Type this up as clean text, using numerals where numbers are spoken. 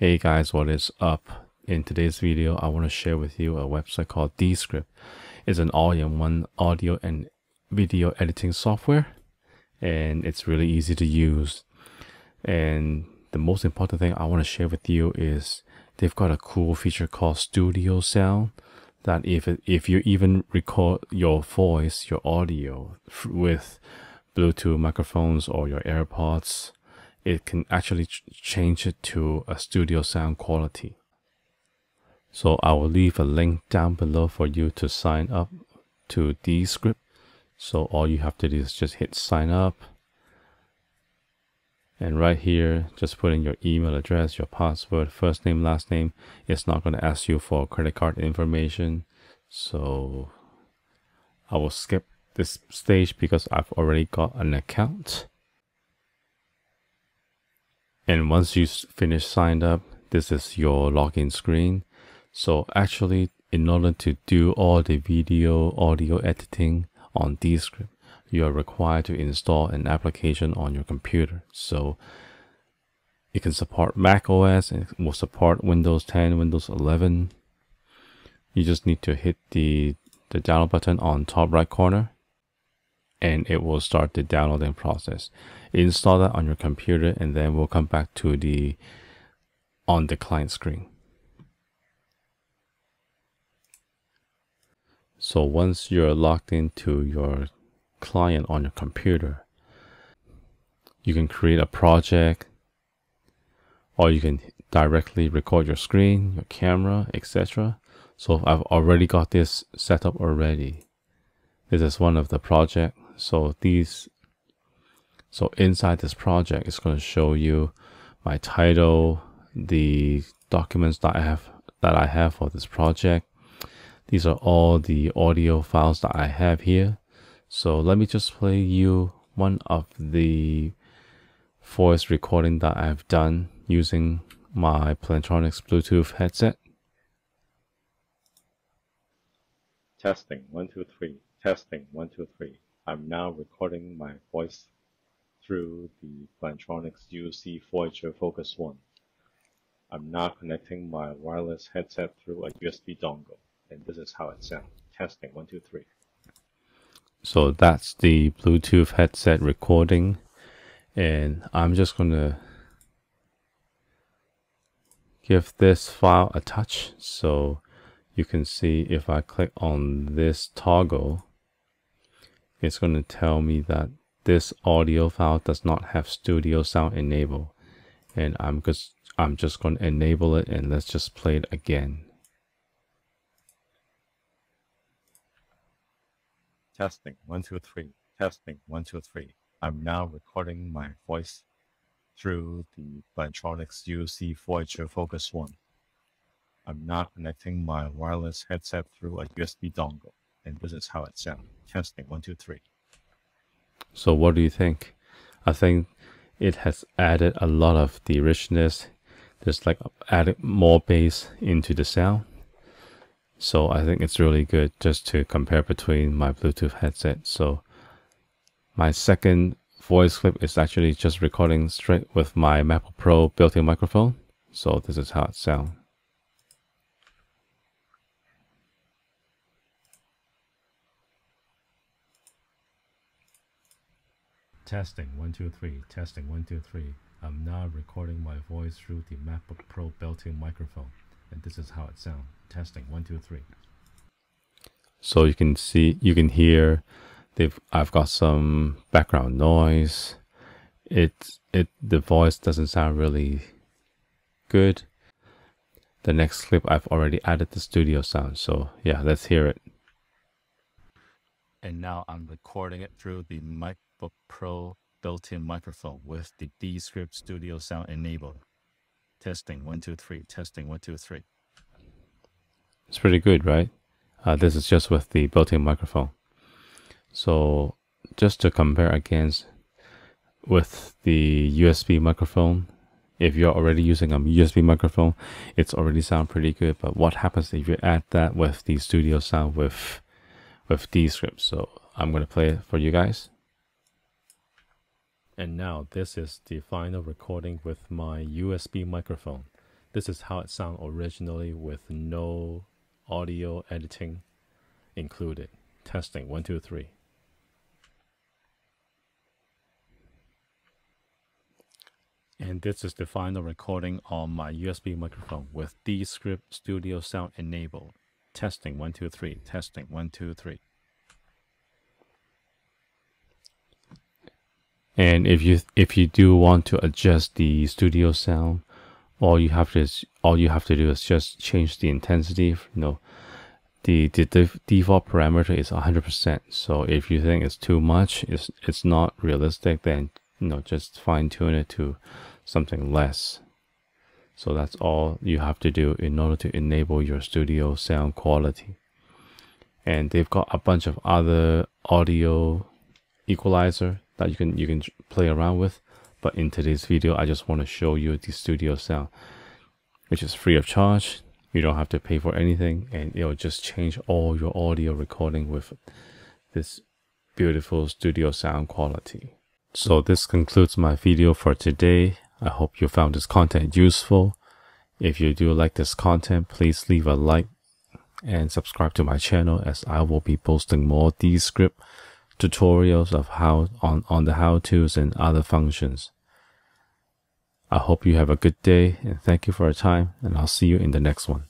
Hey guys, what is up? In today's video, I want to share with you a website called Descript. It's an all-in-one audio and video editing software, and it's really easy to use. And the most important thing I want to share with you is they've got a cool feature called Studio Sound, that if you even record your voice, your audio with Bluetooth microphones or your AirPods, it can actually change it to a studio sound quality. So I will leave a link down below for you to sign up to Descript. So all you have to do is just hit sign up. And right here, just put in your email address, your password, first name, last name. It's not going to ask you for credit card information. So I will skip this stage because I've already got an account. And once you finish signed up, this is your login screen. So actually, in order to do all the video, audio editing on Descript, you are required to install an application on your computer. So it can support Mac OS, and it will support Windows 10, Windows 11. You just need to hit the download button on top right corner, and it will start the downloading process. Install that on your computer, and then we'll come back to the on the client screen. So once you're logged into your client on your computer, you can create a project, or you can directly record your screen, your camera, etc. So I've already got this set up already. This is one of the projects. So inside this project, it's going to show you my title, the documents that I have for this project. These are all the audio files that I have here. So let me just play you one of the voice recording that I've done using my Plantronics Bluetooth headset. Testing 1 2 3. Testing 1 2 3. I'm now recording my voice through the Plantronics UC Voyager Focus 1. I'm now connecting my wireless headset through a USB dongle, and this is how it sounds. Testing 1 2 3. So that's the Bluetooth headset recording, and I'm just going to give this file a touch. So you can see if I click on this toggle, it's going to tell me that this audio file does not have Studio Sound enabled, and I'm just going to enable it, and let's just play it again. Testing 1 2 3. Testing 1 2 3. I'm now recording my voice through the Plantronics UC Voyager Focus 1. I'm now connecting my wireless headset through a USB dongle, and this is how it sounds. Testing 1 2 3. So what do you think? I think it has added a lot of the richness. There's like added more bass into the sound. So I think it's really good just to compare between my Bluetooth headset. So my second voice clip is actually just recording straight with my MacBook Pro built-in microphone. So this is how it sounds. Testing 1 2 3. Testing 1 2 3. I'm now recording my voice through the MacBook Pro built-in microphone, and this is how it sounds. Testing 1 2 3. So you can see, you can hear, I've got some background noise. The voice doesn't sound really good. The next clip, I've already added the studio sound. So yeah, let's hear it. And now I'm recording it through the mic. MacBook Pro built-in microphone with the Descript Studio Sound enabled. Testing 1 2 3. Testing 1 2 3. It's pretty good, right? This is just with the built-in microphone. So just to compare against with the USB microphone, if you're already using a USB microphone, it's already sound pretty good. But what happens if you add that with the Studio Sound with Descript? So I'm gonna play it for you guys. And now this is the final recording with my USB microphone. This is how it sounds originally with no audio editing included. Testing 1, 2, 3. And this is the final recording on my USB microphone with Descript Studio Sound enabled. Testing 1, 2, 3. Testing 1, 2, 3. And if you do want to adjust the Studio Sound, all you have to do is just change the intensity. The default parameter is 100%. So if you think it's too much, it's not realistic, then just fine tune it to something less. So that's all you have to do in order to enable your Studio Sound quality. And they've got a bunch of other audio equalizer that you can play around with, but in today's video I just want to show you the Studio Sound, which is free of charge. You don't have to pay for anything, and it'll just change all your audio recording with this beautiful Studio Sound quality. So this concludes my video for today. I hope you found this content useful. If you do like this content, please leave a like and subscribe to my channel, as I will be posting more Descript tutorials of how-tos and other functions. I hope you have a good day, and thank you for your time, and I'll see you in the next one.